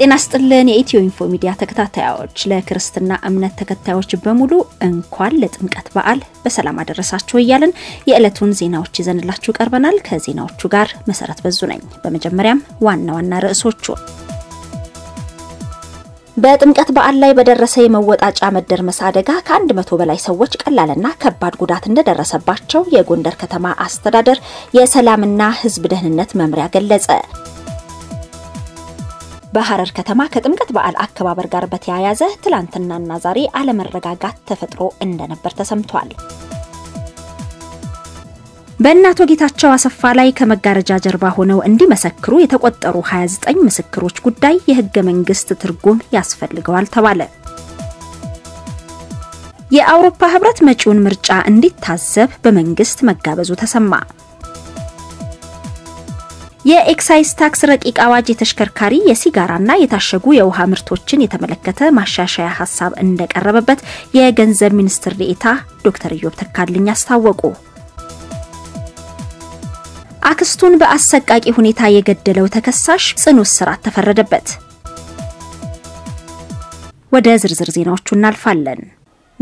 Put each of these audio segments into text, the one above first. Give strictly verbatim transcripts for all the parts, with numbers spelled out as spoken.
ጤና ስጥልን የኢትዮ ኢንፎ ሚዲያ ተከታታዮች ለክርስትና እምነት ተከታዮች በሙሉ እንኳን ለጥምቀት በዓል በሰላም አደረሳችሁ እያልን የዕለቱን ዜናዎች ይዘንላችሁ ቀርበናል። ከዜናዎቹ ጋር መሰረት በዙ ነኝ። በመጀመሪያም ዋና ዋና ርዕሶቹ በጥምቀት በዓል ላይ በደረሰ የመወጣጫ መደርመስ አደጋ ከ100 በላይ ሰዎች ቀላልና ከባድ ጉዳት እንደደረሰባቸው የጎንደር ከተማ አስተዳደር የሰላምና ህዝብ ደህንነት መምሪያ ገለጸ። በሐረር ከተማ ከጥምቀት በዓል አከባበር ጋር በተያያዘ ትላንትናና ዛሬ አለመረጋጋት ተፈጥሮ እንደነበር ተሰምቷል። በእናቶ ጌታቸው አሰፋ ላይ ከመጋረጃ ጀርባ ሆነው እንዲመሰክሩ የተቆጠሩ ሃያ ዘጠኝ ምስክሮች ጉዳይ የህገ መንግስት ትርጉም ያስፈልገዋል ተባለ። የአውሮፓ ህብረት መጪውን ምርጫ እንዲታዘብ በመንግስት መጋበዙ ተሰማ። የኤክሳይዝ ታክስ ረቂቅ አዋጅ የተሽከርካሪ የሲጋራና የታሸጉ የውሃ ምርቶችን የተመለከተ ማሻሻያ ሐሳብ እንደቀረበበት የገንዘብ ሚኒስትር ዴኤታ ዶክተር ኢዮብ ተካልኝ አስታወቁ። አክስቱን በአሰቃቂ ሁኔታ የገደለው ተከሳሽ ጽኑ እስራት ተፈረደበት። ወደ ዝርዝር ዜናዎቹ እናልፋለን።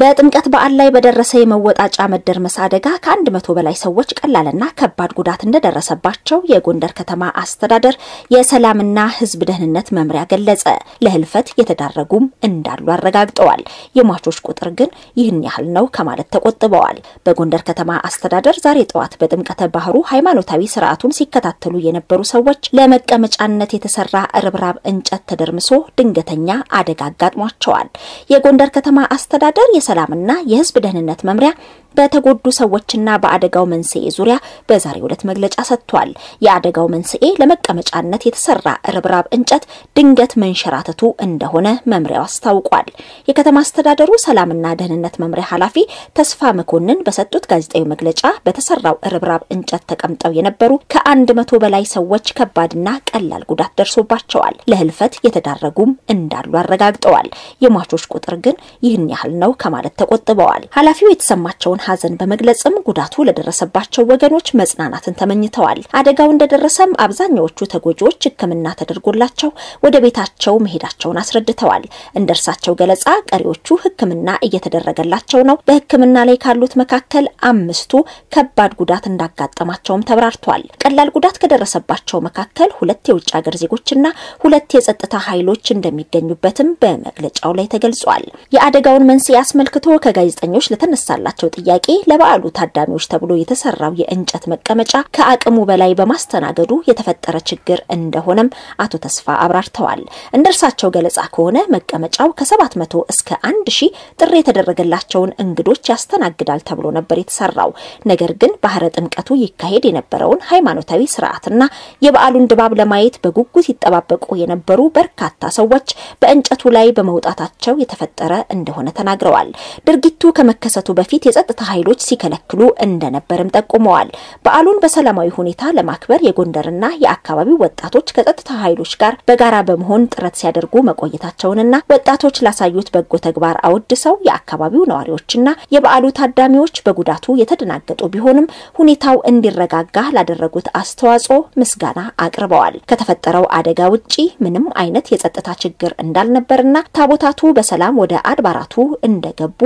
በጥምቀት በዓል ላይ በደረሰ የመወጣጫ መደርመስ አደጋ ከ100 በላይ ሰዎች ቀላልና ከባድ ጉዳት እንደደረሰባቸው የጎንደር ከተማ አስተዳደር የሰላምና ህዝብ ደህንነት መምሪያ ገለጸ። ለህልፈት የተዳረጉም እንዳሉ አረጋግጠዋል። የሟቾች ቁጥር ግን ይህን ያህል ነው ከማለት ተቆጥበዋል። በጎንደር ከተማ አስተዳደር ዛሬ ጠዋት በጥምቀተ ባህሩ ሃይማኖታዊ ስርዓቱን ሲከታተሉ የነበሩ ሰዎች ለመቀመጫነት የተሰራ ርብራብ እንጨት ተደርምሶ ድንገተኛ አደጋ አጋጥሟቸዋል። የጎንደር ከተማ አስተዳደር የሰላምና የህዝብ ደህንነት መምሪያ በተጎዱ ሰዎችና በአደጋው መንስኤ ዙሪያ በዛሬው ዕለት መግለጫ ሰጥቷል። የአደጋው መንስኤ ለመቀመጫነት የተሰራ ርብራብ እንጨት ድንገት መንሸራተቱ እንደሆነ መምሪያው አስታውቋል። የከተማ አስተዳደሩ ሰላምና ደህንነት መምሪያ ኃላፊ ተስፋ መኮንን በሰጡት ጋዜጣዊ መግለጫ በተሰራው ርብራብ እንጨት ተቀምጠው የነበሩ ከ100 በላይ ሰዎች ከባድና ቀላል ጉዳት ደርሶባቸዋል። ለህልፈት የተዳረጉም እንዳሉ አረጋግጠዋል። የሟቾች ቁጥር ግን ይህን ያህል ነው ከማለት ተቆጥበዋል። ኃላፊው የተሰማቸው ሐዘን በመግለጽም ጉዳቱ ለደረሰባቸው ወገኖች መጽናናትን ተመኝተዋል። አደጋው እንደደረሰም አብዛኛዎቹ ተጎጂዎች ሕክምና ተደርጎላቸው ወደ ቤታቸው መሄዳቸውን አስረድተዋል። እንደርሳቸው ገለጻ ቀሪዎቹ ሕክምና እየተደረገላቸው ነው። በሕክምና ላይ ካሉት መካከል አምስቱ ከባድ ጉዳት እንዳጋጠማቸውም ተብራርቷል። ቀላል ጉዳት ከደረሰባቸው መካከል ሁለት የውጭ ሀገር ዜጎችና ሁለት የጸጥታ ኃይሎች እንደሚገኙበትም በመግለጫው ላይ ተገልጿል። የአደጋውን መንስኤ አስመልክቶ ከጋዜጠኞች ለተነሳላቸው ጥያቄ ለበዓሉ ታዳሚዎች ተብሎ የተሰራው የእንጨት መቀመጫ ከአቅሙ በላይ በማስተናገዱ የተፈጠረ ችግር እንደሆነም አቶ ተስፋ አብራርተዋል። እንደርሳቸው ገለጻ ከሆነ መቀመጫው ከ700 እስከ አንድ ሺህ ጥሪ የተደረገላቸውን እንግዶች ያስተናግዳል ተብሎ ነበር የተሰራው። ነገር ግን ባህረ ጥምቀቱ ይካሄድ የነበረውን ሃይማኖታዊ ስርዓትና የበዓሉን ድባብ ለማየት በጉጉት ይጠባበቁ የነበሩ በርካታ ሰዎች በእንጨቱ ላይ በመውጣታቸው የተፈጠረ እንደሆነ ተናግረዋል። ድርጊቱ ከመከሰቱ በፊት የጸጥታ ኃይሎች ሲከለክሉ እንደነበርም ተቆመዋል። በዓሉን በሰላማዊ ሁኔታ ለማክበር የጎንደርና የአካባቢው ወጣቶች ከጸጥታ ኃይሎች ጋር በጋራ በመሆን ጥረት ሲያደርጉ መቆየታቸውንና ወጣቶች ላሳዩት በጎ ተግባር አወድሰው የአካባቢው ነዋሪዎችና የበዓሉ ታዳሚዎች በጉዳቱ የተደናገጡ ቢሆንም ሁኔታው እንዲረጋጋ ላደረጉት አስተዋጽኦ ምስጋና አቅርበዋል። ከተፈጠረው አደጋ ውጪ ምንም አይነት የጸጥታ ችግር እንዳልነበርና ታቦታቱ በሰላም ወደ አድባራቱ እንደገቡ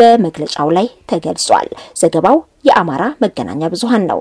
በመግለጫው ላይ ተገልጿል። ዘገባው የአማራ መገናኛ ብዙሃን ነው።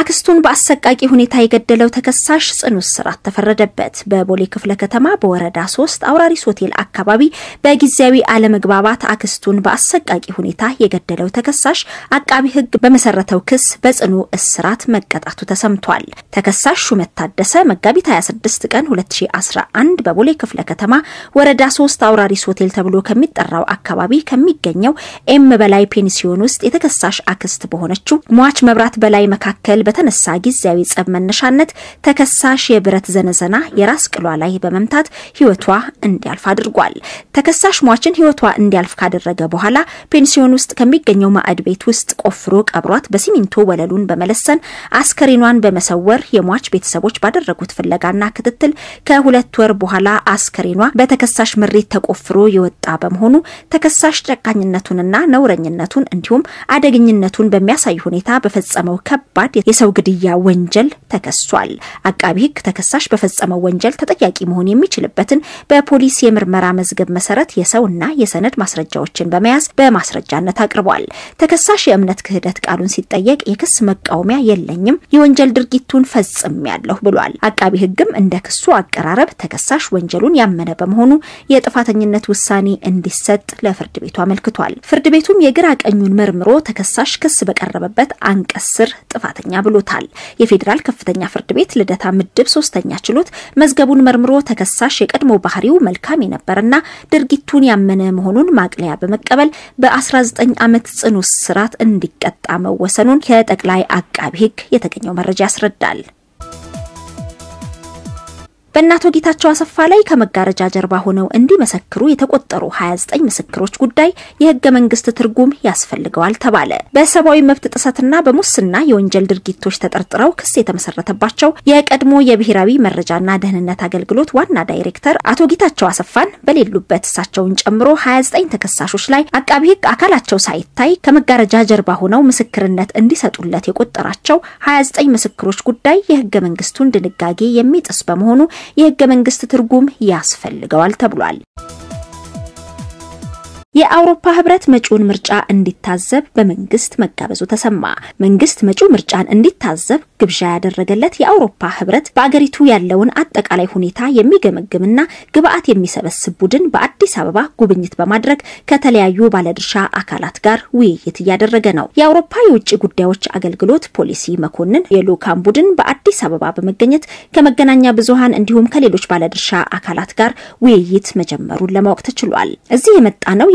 አክስቱን በአሰቃቂ ሁኔታ የገደለው ተከሳሽ ጽኑ እስራት ተፈረደበት። በቦሌ ክፍለ ከተማ በወረዳ ሶስት አውራሪስ ሆቴል አካባቢ በጊዜያዊ አለመግባባት አክስቱን በአሰቃቂ ሁኔታ የገደለው ተከሳሽ አቃቢ ህግ በመሰረተው ክስ በጽኑ እስራት መቀጣቱ ተሰምቷል። ተከሳሽ ሹመት ታደሰ መጋቢት ሃያ ስድስት ቀን ሁለት ሺህ አስራ አንድ በቦሌ ክፍለ ከተማ ወረዳ ሶስት አውራሪስ ሆቴል ተብሎ ከሚጠራው አካባቢ ከሚገኘው ኤም በላይ ፔንሲዮን ውስጥ የተከሳሽ አክስት በሆነችው ሟች መብራት በላይ መካከል በተነሳ ጊዜያዊ ጸብ መነሻነት ተከሳሽ የብረት ዘነዘና የራስ ቅሏ ላይ በመምታት ህይወቷ እንዲያልፍ አድርጓል። ተከሳሽ ሟችን ህይወቷ እንዲያልፍ ካደረገ በኋላ ፔንሲዮን ውስጥ ከሚገኘው ማዕድ ቤት ውስጥ ቆፍሮ ቀብሯት በሲሚንቶ ወለሉን በመለሰን አስከሬኗን በመሰወር የሟች ቤተሰቦች ባደረጉት ፍለጋና ክትትል ከሁለት ወር በኋላ አስከሬኗ በተከሳሽ ምሬት ተቆፍሮ የወጣ በመሆኑ ተከሳሽ ጨካኝነቱንና ነውረኝነቱን እንዲሁም አደገኝነቱን በሚያሳይ ሁኔታ በፈጸመው ከባድ የሰው ግድያ ወንጀል ተከሷል። አቃቢ ህግ ተከሳሽ በፈጸመው ወንጀል ተጠያቂ መሆን የሚችልበትን በፖሊስ የምርመራ መዝገብ መሰረት የሰውና የሰነድ ማስረጃዎችን በመያዝ በማስረጃነት አቅርቧል። ተከሳሽ የእምነት ክህደት ቃሉን ሲጠየቅ የክስ መቃወሚያ የለኝም የወንጀል ድርጊቱን ፈጽሜያለሁ ብሏል። አቃቢ ህግም እንደ ክሱ አቀራረብ ተከሳሽ ወንጀሉን ያመነ በመሆኑ የጥፋተኝነት ውሳኔ እንዲሰጥ ለፍርድ ቤቱ አመልክቷል። ፍርድ ቤቱም የግራ ቀኙን መርምሮ ተከሳሽ ክስ በቀረበበት አንቀስር ጥፋተኛ ብሎታል። የፌደራል ከፍተኛ ፍርድ ቤት ልደታ ምድብ ሶስተኛ ችሎት መዝገቡን መርምሮ ተከሳሽ የቀድሞ ባህሪው መልካም የነበረና ድርጊቱን ያመነ መሆኑን ማቅለያ በመቀበል በ19 ዓመት ጽኑ እስራት እንዲቀጣ መወሰኑን ከጠቅላይ አቃቢ ህግ የተገኘው መረጃ ያስረዳል። በእናቶ ጌታቸው አሰፋ ላይ ከመጋረጃ ጀርባ ሆነው እንዲመሰክሩ የተቆጠሩ ሃያ ዘጠኝ ምስክሮች ጉዳይ የህገ መንግስት ትርጉም ያስፈልገዋል ተባለ። በሰብአዊ መብት ጥሰትና በሙስና የወንጀል ድርጊቶች ተጠርጥረው ክስ የተመሰረተባቸው የቀድሞ የብሔራዊ መረጃና ደህንነት አገልግሎት ዋና ዳይሬክተር አቶ ጌታቸው አሰፋን በሌሉበት እሳቸውን ጨምሮ ሃያ ዘጠኝ ተከሳሾች ላይ አቃቢ ህግ አካላቸው ሳይታይ ከመጋረጃ ጀርባ ሆነው ምስክርነት እንዲሰጡለት የቆጠራቸው ሃያ ዘጠኝ ምስክሮች ጉዳይ የህገ መንግስቱን ድንጋጌ የሚጥስ በመሆኑ የህገ መንግስት ትርጉም ያስፈልገዋል ተብሏል። የአውሮፓ ህብረት መጪውን ምርጫ እንዲታዘብ በመንግስት መጋበዙ ተሰማ። መንግስት መጪው ምርጫን እንዲታዘብ ግብዣ ያደረገለት የአውሮፓ ህብረት በአገሪቱ ያለውን አጠቃላይ ሁኔታ የሚገመግምና ግብአት የሚሰበስብ ቡድን በአዲስ አበባ ጉብኝት በማድረግ ከተለያዩ ባለድርሻ አካላት ጋር ውይይት እያደረገ ነው። የአውሮፓ የውጭ ጉዳዮች አገልግሎት ፖሊሲ መኮንን የልኡካን ቡድን በአዲስ አበባ በመገኘት ከመገናኛ ብዙሃን እንዲሁም ከሌሎች ባለድርሻ አካላት ጋር ውይይት መጀመሩን ለማወቅ ተችሏል። እዚህ የመጣ ነው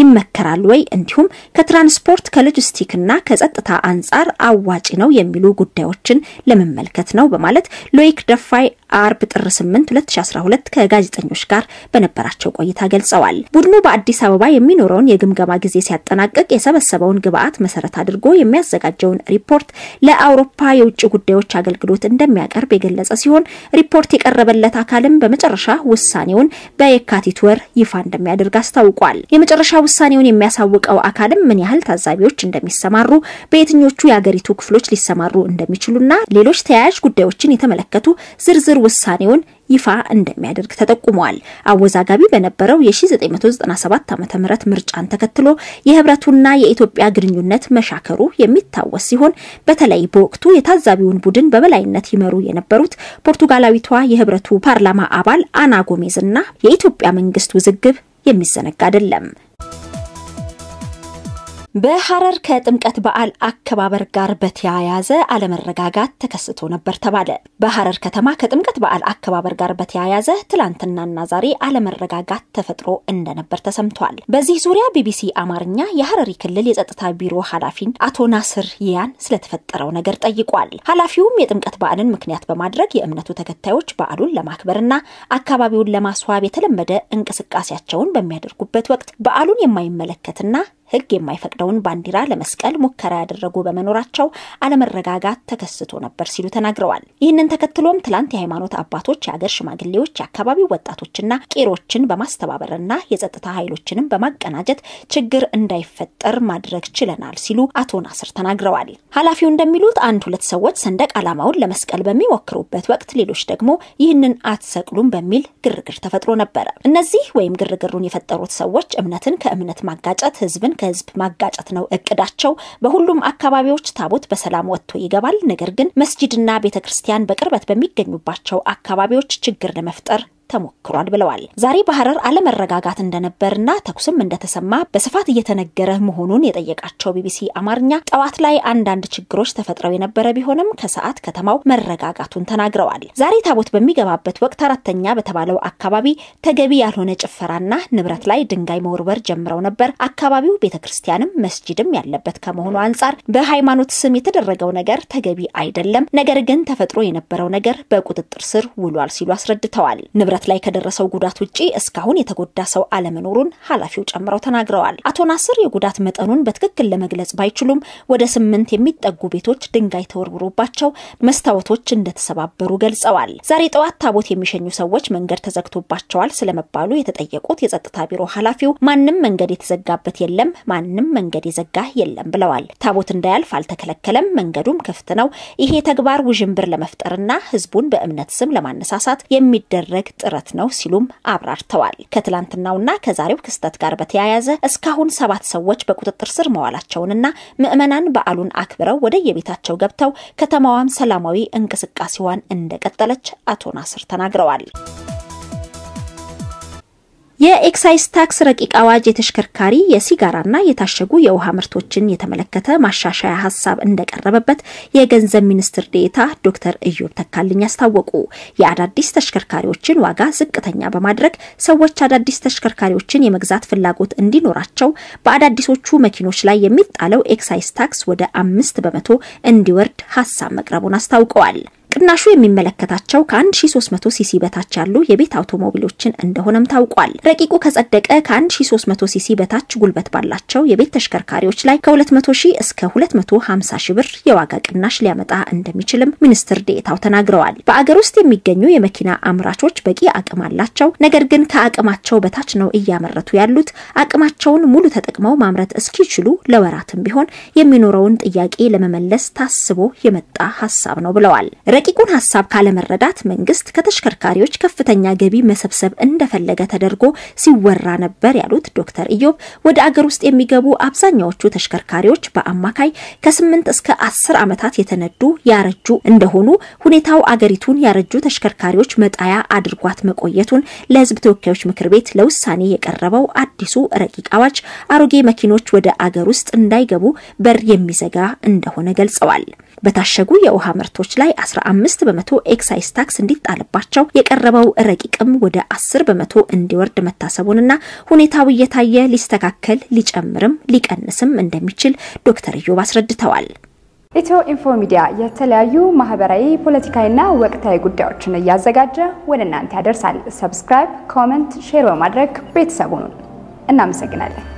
ይመከራል ወይ እንዲሁም ከትራንስፖርት ከሎጂስቲክና ከጸጥታ አንጻር አዋጪ ነው የሚሉ ጉዳዮችን ለመመልከት ነው በማለት ሎይክ ደፋይ አርብ ጥር ስምንት ሁለት ሺህ አስራ ሁለት ከጋዜጠኞች ጋር በነበራቸው ቆይታ ገልጸዋል። ቡድኑ በአዲስ አበባ የሚኖረውን የግምገማ ጊዜ ሲያጠናቅቅ የሰበሰበውን ግብአት መሰረት አድርጎ የሚያዘጋጀውን ሪፖርት ለአውሮፓ የውጭ ጉዳዮች አገልግሎት እንደሚያቀርብ የገለጸ ሲሆን ሪፖርት የቀረበለት አካልም በመጨረሻ ውሳኔውን በየካቲት ወር ይፋ እንደሚያደርግ አስታውቋል። የመጨረሻ ውሳኔውን የሚያሳውቀው አካልም ምን ያህል ታዛቢዎች እንደሚሰማሩ፣ በየትኞቹ የአገሪቱ ክፍሎች ሊሰማሩ እንደሚችሉና ሌሎች ተያያዥ ጉዳዮችን የተመለከቱ ዝርዝር ውሳኔውን ይፋ እንደሚያደርግ ተጠቁሟል። አወዛጋቢ በነበረው የ1997 ዓ.ም ምርጫን ተከትሎ የህብረቱና የኢትዮጵያ ግንኙነት መሻከሩ የሚታወስ ሲሆን በተለይ በወቅቱ የታዛቢውን ቡድን በበላይነት ይመሩ የነበሩት ፖርቱጋላዊቷ የህብረቱ ፓርላማ አባል አና ጎሜዝና የኢትዮጵያ መንግስት ውዝግብ የሚዘነጋ አይደለም። በሐረር ከጥምቀት በዓል አከባበር ጋር በተያያዘ አለመረጋጋት ተከስቶ ነበር ተባለ። በሐረር ከተማ ከጥምቀት በዓል አከባበር ጋር በተያያዘ ትላንትናና ዛሬ አለመረጋጋት ተፈጥሮ እንደነበር ተሰምቷል። በዚህ ዙሪያ ቢቢሲ አማርኛ የሐረሪ ክልል የጸጥታ ቢሮ ኃላፊን አቶ ናስር ይያን ስለተፈጠረው ነገር ጠይቋል። ኃላፊውም የጥምቀት በዓልን ምክንያት በማድረግ የእምነቱ ተከታዮች በዓሉን ለማክበርና አካባቢውን ለማስዋብ የተለመደ እንቅስቃሴያቸውን በሚያደርጉበት ወቅት በዓሉን የማይመለከትና ህግ የማይፈቅደውን ባንዲራ ለመስቀል ሙከራ ያደረጉ በመኖራቸው አለመረጋጋት ተከስቶ ነበር ሲሉ ተናግረዋል። ይህንን ተከትሎም ትላንት የሃይማኖት አባቶች፣ የአገር ሽማግሌዎች፣ የአካባቢው ወጣቶችና ቄሮችን በማስተባበርና የጸጥታ ኃይሎችንም በማቀናጀት ችግር እንዳይፈጠር ማድረግ ችለናል ሲሉ አቶ ናስር ተናግረዋል። ኃላፊው እንደሚሉት አንድ ሁለት ሰዎች ሰንደቅ ዓላማውን ለመስቀል በሚሞክሩበት ወቅት ሌሎች ደግሞ ይህንን አትሰቅሉም በሚል ግርግር ተፈጥሮ ነበር። እነዚህ ወይም ግርግሩን የፈጠሩት ሰዎች እምነትን ከእምነት ማጋጨት፣ ህዝብን ከህዝብ ማጋጨት ነው እቅዳቸው። በሁሉም አካባቢዎች ታቦት በሰላም ወጥቶ ይገባል። ነገር ግን መስጂድና ቤተክርስቲያን በቅርበት በሚገኙባቸው አካባቢዎች ችግር ለመፍጠር ተሞክሯል ብለዋል። ዛሬ በሐረር አለመረጋጋት እንደነበርና ተኩስም እንደተሰማ በስፋት እየተነገረ መሆኑን የጠየቃቸው ቢቢሲ አማርኛ ጠዋት ላይ አንዳንድ ችግሮች ተፈጥረው የነበረ ቢሆንም ከሰዓት ከተማው መረጋጋቱን ተናግረዋል። ዛሬ ታቦት በሚገባበት ወቅት አራተኛ በተባለው አካባቢ ተገቢ ያልሆነ ጭፈራና ንብረት ላይ ድንጋይ መወርወር ጀምረው ነበር። አካባቢው ቤተክርስቲያንም መስጂድም ያለበት ከመሆኑ አንጻር በሃይማኖት ስም የተደረገው ነገር ተገቢ አይደለም፣ ነገር ግን ተፈጥሮ የነበረው ነገር በቁጥጥር ስር ውሏል ሲሉ አስረድተዋል። ንብረት ላይ ከደረሰው ጉዳት ውጪ እስካሁን የተጎዳ ሰው አለመኖሩን ኃላፊው ጨምረው ተናግረዋል። አቶ ናስር የጉዳት መጠኑን በትክክል ለመግለጽ ባይችሉም ወደ ስምንት የሚጠጉ ቤቶች ድንጋይ ተወርውሮባቸው መስታወቶች እንደተሰባበሩ ገልጸዋል። ዛሬ ጠዋት ታቦት የሚሸኙ ሰዎች መንገድ ተዘግቶባቸዋል ስለመባሉ የተጠየቁት የጸጥታ ቢሮ ኃላፊው ማንንም መንገድ የተዘጋበት የለም ማንንም መንገድ የዘጋ የለም ብለዋል። ታቦት እንዳያልፍ አልተከለከለም መንገዱም ክፍት ነው። ይሄ ተግባር ውዥንብር ለመፍጠርና ህዝቡን በእምነት ስም ለማነሳሳት የሚደረግ ጥረት ነው ሲሉም አብራርተዋል። ከትላንትናውና ከዛሬው ክስተት ጋር በተያያዘ እስካሁን ሰባት ሰዎች በቁጥጥር ስር መዋላቸውንና ምዕመናን በዓሉን አክብረው ወደ የቤታቸው ገብተው ከተማዋም ሰላማዊ እንቅስቃሴዋን እንደቀጠለች አቶ ናስር ተናግረዋል። የኤክሳይዝ ታክስ ረቂቅ አዋጅ የተሽከርካሪ የሲጋራና የታሸጉ የውሃ ምርቶችን የተመለከተ ማሻሻያ ሐሳብ እንደቀረበበት የገንዘብ ሚኒስትር ዴኤታ ዶክተር እዮብ ተካልኝ አስታወቁ። የአዳዲስ ተሽከርካሪዎችን ዋጋ ዝቅተኛ በማድረግ ሰዎች አዳዲስ ተሽከርካሪዎችን የመግዛት ፍላጎት እንዲኖራቸው በአዳዲሶቹ መኪኖች ላይ የሚጣለው ኤክሳይዝ ታክስ ወደ አምስት በመቶ እንዲወርድ ሐሳብ መቅረቡን አስታውቀዋል። ቅናሹ የሚመለከታቸው ከ1300 ሲሲ በታች ያሉ የቤት አውቶሞቢሎችን እንደሆነም ታውቋል። ረቂቁ ከጸደቀ ከ1300 ሲሲ በታች ጉልበት ባላቸው የቤት ተሽከርካሪዎች ላይ ከ200ሺህ እስከ ሁለት መቶ ሃምሳ ሺህ ብር የዋጋ ቅናሽ ሊያመጣ እንደሚችልም ሚኒስትር ዴኤታው ተናግረዋል። በአገር ውስጥ የሚገኙ የመኪና አምራቾች በቂ አቅም አላቸው፣ ነገር ግን ከአቅማቸው በታች ነው እያመረቱ ያሉት። አቅማቸውን ሙሉ ተጠቅመው ማምረት እስኪችሉ ለወራትም ቢሆን የሚኖረውን ጥያቄ ለመመለስ ታስቦ የመጣ ሐሳብ ነው ብለዋል። ረቂቁን ሐሳብ ካለመረዳት መንግስት ከተሽከርካሪዎች ከፍተኛ ገቢ መሰብሰብ እንደፈለገ ተደርጎ ሲወራ ነበር ያሉት ዶክተር እዮብ ወደ አገር ውስጥ የሚገቡ አብዛኛዎቹ ተሽከርካሪዎች በአማካይ ከ8 እስከ አስር አመታት የተነዱ ያረጁ እንደሆኑ ሁኔታው አገሪቱን ያረጁ ተሽከርካሪዎች መጣያ አድርጓት መቆየቱን ለህዝብ ተወካዮች ምክር ቤት ለውሳኔ የቀረበው አዲሱ ረቂቅ አዋጅ አሮጌ መኪኖች ወደ አገር ውስጥ እንዳይገቡ በር የሚዘጋ እንደሆነ ገልጸዋል። በታሸጉ የውሃ ምርቶች ላይ አስራ አምስት በመቶ ኤክሳይዝ ታክስ እንዲጣልባቸው የቀረበው ረቂቅም ወደ አስር በመቶ እንዲወርድ መታሰቡንና ሁኔታው እየታየ ሊስተካከል ሊጨምርም ሊቀንስም እንደሚችል ዶክተር እዮብ አስረድተዋል። ኢትዮ ኢንፎ ሚዲያ የተለያዩ ማህበራዊ ፖለቲካዊና ወቅታዊ ጉዳዮችን እያዘጋጀ ወደ እናንተ ያደርሳል። ሰብስክራይብ፣ ኮሜንት፣ ሼር በማድረግ ቤተሰቡን እናመሰግናለን።